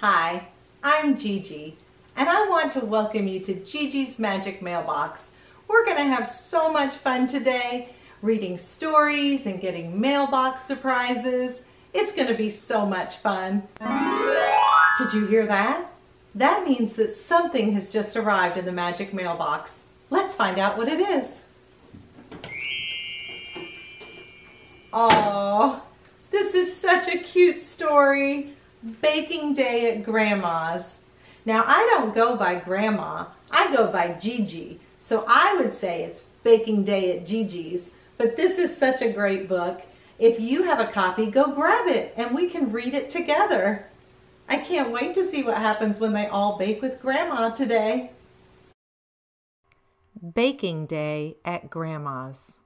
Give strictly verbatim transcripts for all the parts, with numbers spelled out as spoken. Hi, I'm Gigi, and I want to welcome you to Gigi's Magic Mailbox. We're going to have so much fun today, reading stories and getting mailbox surprises. It's going to be so much fun. Did you hear that? That means that something has just arrived in the Magic Mailbox. Let's find out what it is. Oh, this is such a cute story. Baking Day at Grandma's. Now, I don't go by Grandma, I go by Gigi, so I would say it's Baking Day at Gigi's, but this is such a great book. If you have a copy, go grab it and we can read it together. I can't wait to see what happens when they all bake with Grandma today. Baking Day at Grandma's.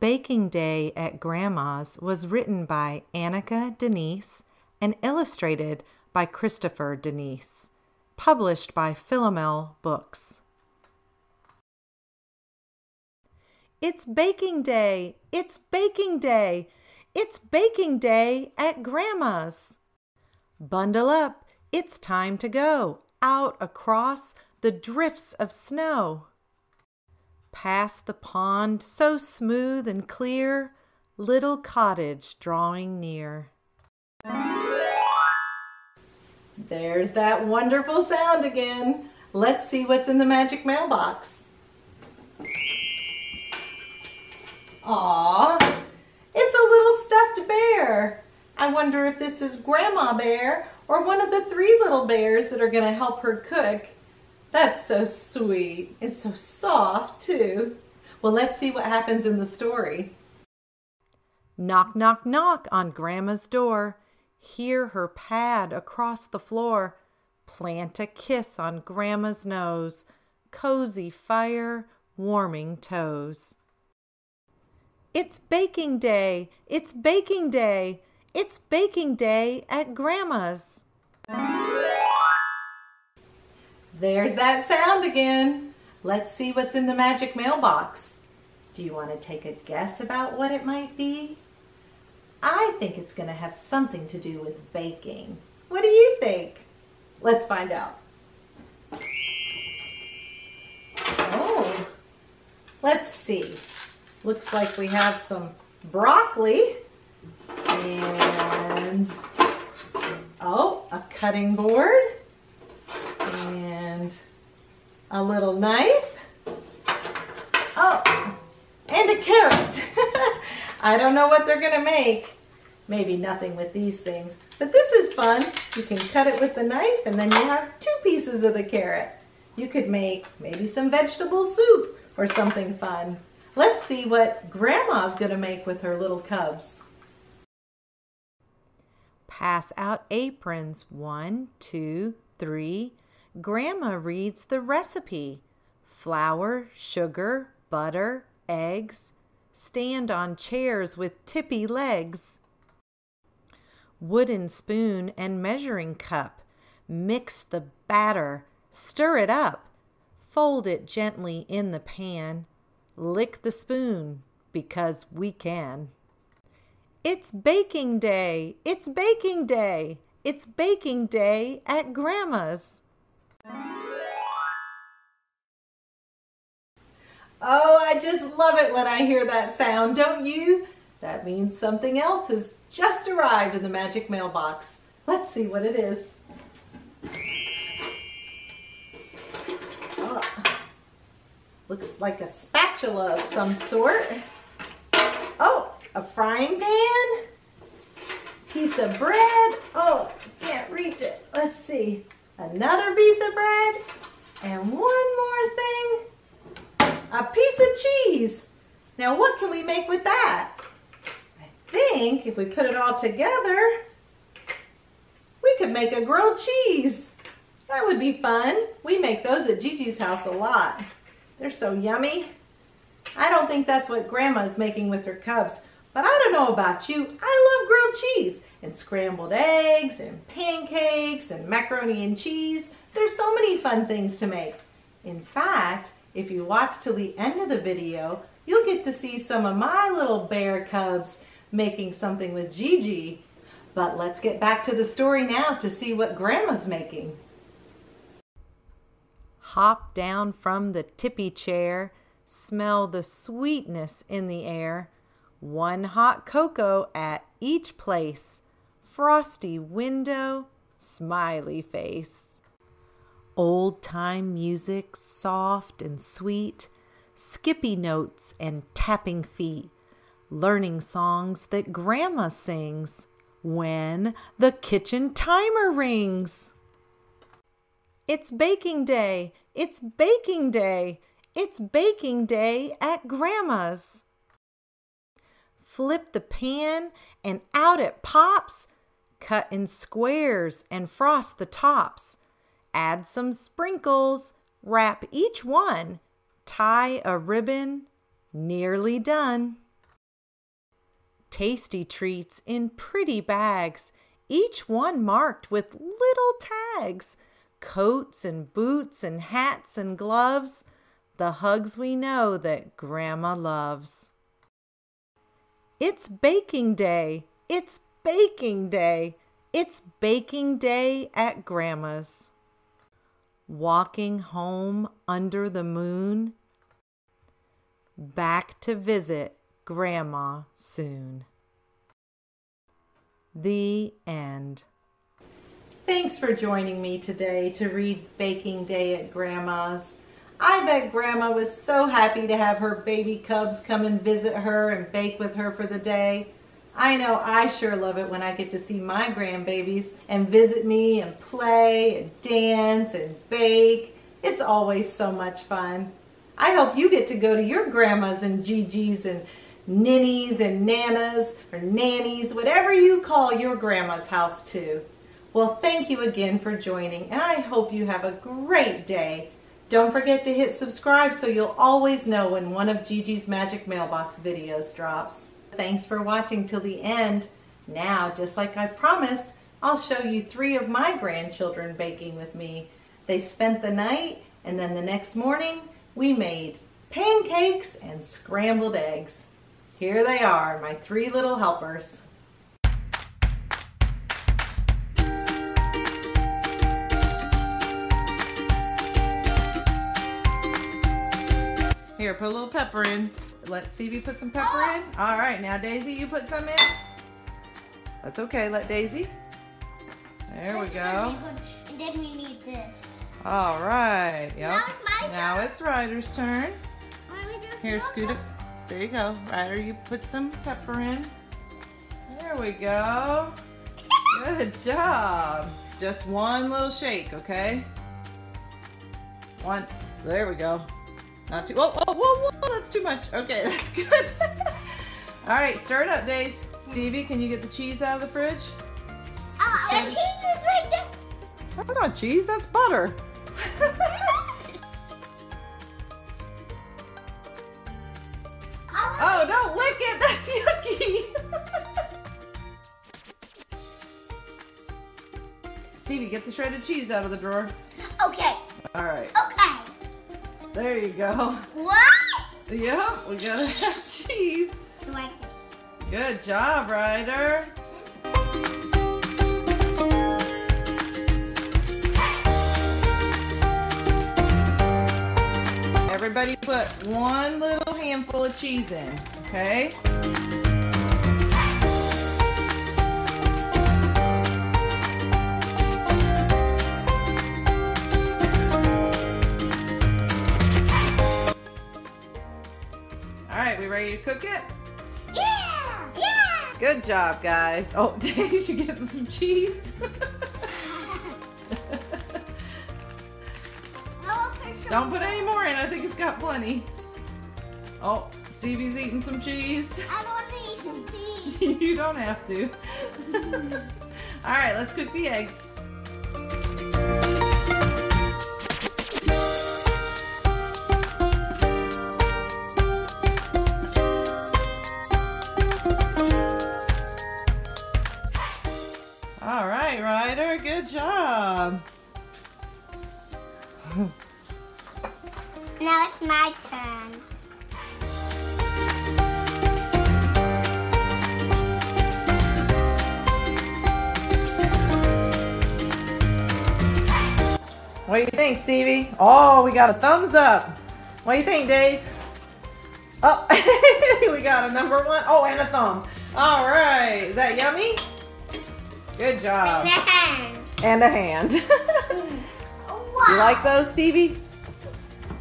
Baking Day at Grandma's was written by Anika Denise and illustrated by Christopher Denise. Published by Philomel Books. It's baking day! It's baking day! It's baking day at Grandma's! Bundle up! It's time to go out across the drifts of snow. Past the pond so smooth and clear, little cottage drawing near. There's that wonderful sound again. Let's see what's in the magic mailbox. Aww, it's a little stuffed bear. I wonder if this is Grandma Bear or one of the three little bears that are going to help her cook. That's so sweet. It's so soft too. Well, let's see what happens in the story. Knock, knock, knock on Grandma's door. Hear her pad across the floor, plant a kiss on Grandma's nose, cozy fire warming toes. It's baking day! It's baking day! It's baking day at Grandma's! There's that sound again! Let's see what's in the magic mailbox. Do you want to take a guess about what it might be? I think it's going to have something to do with baking. What do you think? Let's find out. Oh, let's see. Looks like we have some broccoli and, oh, a cutting board and a little knife. Oh, and a carrot. I don't know what they're going to make. Maybe nothing with these things, but this is fun. You can cut it with the knife and then you have two pieces of the carrot. You could make maybe some vegetable soup or something fun. Let's see what Grandma's going to make with her little cubs. Pass out aprons. One, two, three. Grandma reads the recipe. Flour, sugar, butter, eggs. Stand on chairs with tippy legs. Wooden spoon and measuring cup. Mix the batter. Stir it up. Fold it gently in the pan. Lick the spoon because we can. It's baking day! It's baking day! It's baking day at Grandma's! Oh, I just love it when I hear that sound, don't you? That means something else has just arrived in the magic mailbox. Let's see what it is. Oh, looks like a spatula of some sort. Oh, a frying pan, piece of bread. Oh, can't reach it. Let's see. Another piece of bread and one more thing. A piece of cheese. Now what can we make with that? I think if we put it all together, we could make a grilled cheese. That would be fun. We make those at Gigi's house a lot. They're so yummy. I don't think that's what Grandma's making with her cubs, but I don't know about you. I love grilled cheese and scrambled eggs and pancakes and macaroni and cheese. There's so many fun things to make. In fact, if you watch till the end of the video, you'll get to see some of my little bear cubs making something with Gigi. But let's get back to the story now to see what Grandma's making. Hop down from the tippy chair, smell the sweetness in the air, one hot cocoa at each place, frosty window, smiley face. Old-time music, soft and sweet, skippy notes and tapping feet, learning songs that Grandma sings when the kitchen timer rings. It's baking day, it's baking day, it's baking day at Grandma's. Flip the pan and out it pops, cut in squares and frost the tops. Add some sprinkles, wrap each one, tie a ribbon, nearly done. Tasty treats in pretty bags, each one marked with little tags. Coats and boots and hats and gloves, the hugs we know that Grandma loves. It's baking day, it's baking day, it's baking day at Grandma's. Walking home under the moon, back to visit Grandma soon. The end. Thanks for joining me today to read Baking Day at Grandma's. I bet Grandma was so happy to have her baby cubs come and visit her and bake with her for the day. I know I sure love it when I get to see my grandbabies and visit me and play and dance and bake. It's always so much fun. I hope you get to go to your grandmas and Gigi's and ninnies and nanas or nannies, whatever you call your grandma's house too. Well, thank you again for joining, and I hope you have a great day. Don't forget to hit subscribe so you'll always know when one of Gigi's Magic Mailbox videos drops. Thanks for watching till the end. Now, just like I promised, I'll show you three of my grandchildren baking with me. They spent the night, and then the next morning, we made pancakes and scrambled eggs. Here they are, my three little helpers. Here, put a little pepper in. Let Stevie put some pepper in. All right, now Daisy, you put some in. That's okay, let Daisy. There we go. And then we need this. All right. Yep. Now it's Ryder's turn. Here, scoot it. There you go. Ryder, you put some pepper in. There we go. Good job. Just one little shake, okay? One. There we go. Not too, oh, whoa, whoa, whoa, that's too much. Okay, that's good. All right, stir it up, Dace. Stevie, can you get the cheese out of the fridge? Oh, the cheese is right there. That's not cheese, that's butter. Oh, don't lick it, that's yucky. Stevie, get the shredded cheese out of the drawer. Okay. All right. Okay. There you go. What? Yeah, we gotta have cheese. Like it. Good job, Ryder. Everybody put one little handful of cheese in, okay? Ready to cook it? Yeah! Yeah! Good job, guys. Oh, Daisy, you getting some cheese? Don't put any more in. I think it's got plenty. Oh, Stevie's eating some cheese. I don't want to eat some cheese. You don't have to. All right, let's cook the eggs. Good job. Now it's my turn. What do you think, Stevie? Oh, we got a thumbs up. What do you think, Daze? Oh, we got a number one. Oh, and a thumb. All right. Is that yummy? Good job. And a hand. And a hand. Wow. You like those, Stevie?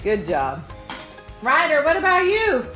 Good job. Ryder, what about you?